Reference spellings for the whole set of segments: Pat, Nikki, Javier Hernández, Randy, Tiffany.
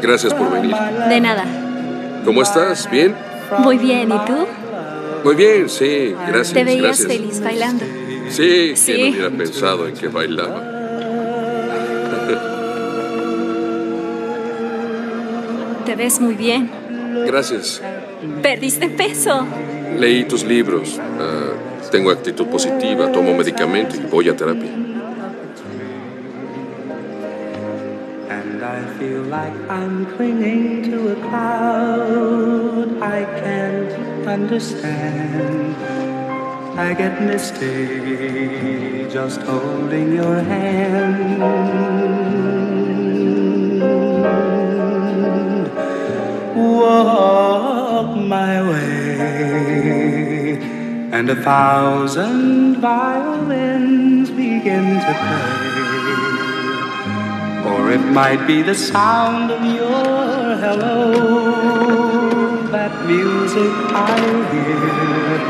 Gracias por venir. De nada. ¿Cómo estás? ¿Bien? Muy bien, ¿y tú? Muy bien, sí, gracias. Te veías feliz bailando. Sí, sí. ¿Quién hubiera pensado en que bailaba? Te ves muy bien. Gracias. Perdiste peso. Leí tus libros. Tengo actitud positiva, tomo medicamento y voy a terapia. Walk my way, and 1,000 violins begin to play, or it might be the sound of your hello, that music I hear,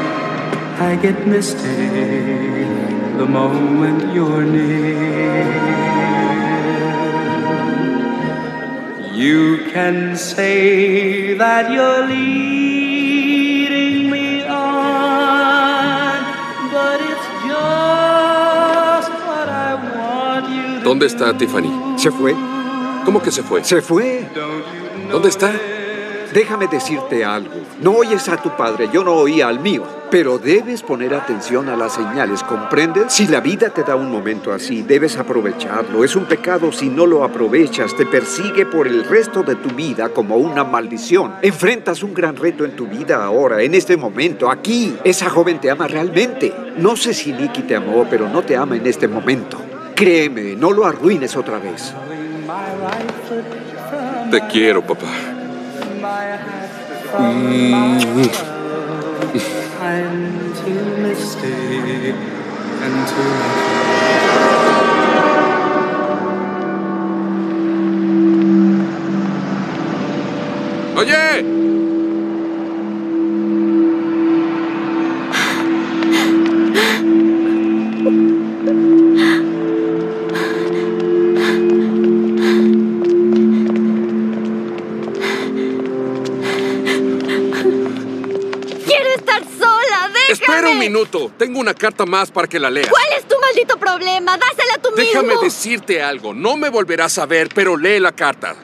I get misty the moment you're near. You can say that you're leading me on, but it's just what I want you to do. ¿Dónde está Tiffany? Se fue. ¿Cómo que se fue? Se fue. ¿Dónde está? Déjame decirte algo. No oyes a tu padre, yo no oía al mío. Pero debes poner atención a las señales, ¿comprendes? Si la vida te da un momento así, debes aprovecharlo. Es un pecado si no lo aprovechas. Te persigue por el resto de tu vida como una maldición. Enfrentas un gran reto en tu vida ahora, en este momento, aquí. Esa joven te ama realmente. No sé si Nikki te amó, pero no te ama en este momento. Créeme, no lo arruines otra vez. Te quiero, papá. Oye, tengo una carta más para que la leas. ¿Cuál es tu maldito problema? Dásela tú mismo. Déjame decirte algo. No me volverás a ver, pero lee la carta.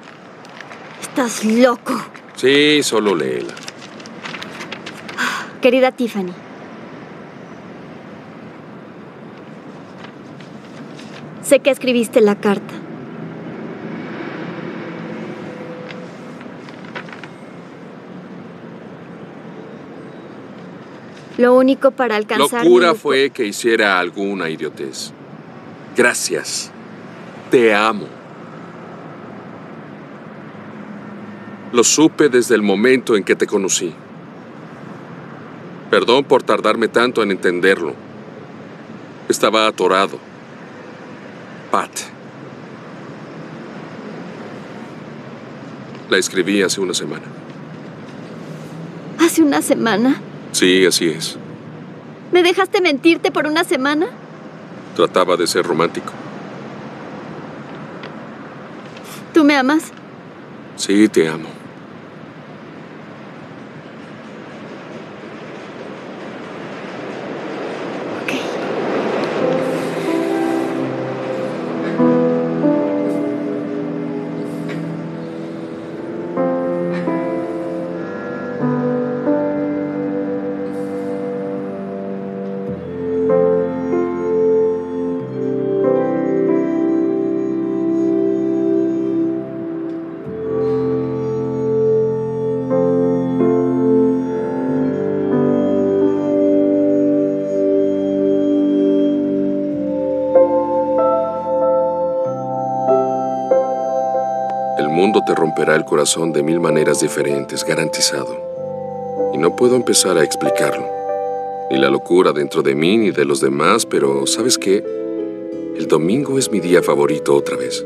¿Estás loco? Sí, solo léela. Querida Tiffany. Sé que escribiste la carta. Lo único para alcanzar... Locura fue que hiciera alguna idiotez. Gracias. Te amo. Lo supe desde el momento en que te conocí. Perdón por tardarme tanto en entenderlo. Estaba atorado. Pat. La escribí hace una semana. ¿Hace una semana? Sí, así es. ¿Me dejaste mentirte por una semana? Trataba de ser romántico. ¿Tú me amas? Sí, te amo. Te romperá el corazón de 1000 maneras diferentes, garantizado. Y no puedo empezar a explicarlo. Ni la locura dentro de mí ni de los demás, pero ¿sabes qué? El domingo es mi día favorito otra vez.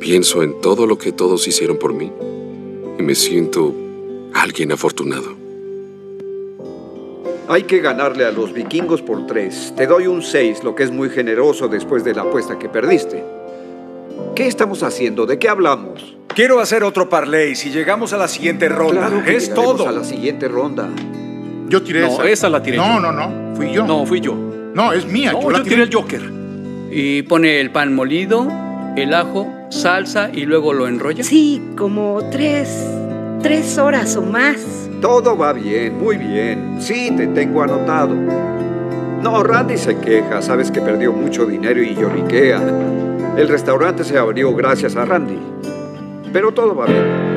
Pienso en todo lo que todos hicieron por mí y me siento alguien afortunado. Hay que ganarle a los vikingos por 3. Te doy un 6, lo que es muy generoso después de la apuesta que perdiste. ¿Qué estamos haciendo? ¿De qué hablamos? Quiero hacer otro parlay si llegamos a la siguiente ronda. Claro que es todo. A la siguiente ronda. Yo tiré esa. No, esa la tiré yo. No. Fui yo. No, fui yo. No, es mía. No, yo tiré el Joker. Y pone el pan molido, el ajo, salsa y luego lo enrolla. Sí, como tres horas o más. Todo va bien, muy bien. Sí, te tengo anotado. No, Randy se queja. Sabes que perdió mucho dinero y lloriquea. El restaurante se abrió gracias a Randy. Pero todo va bien.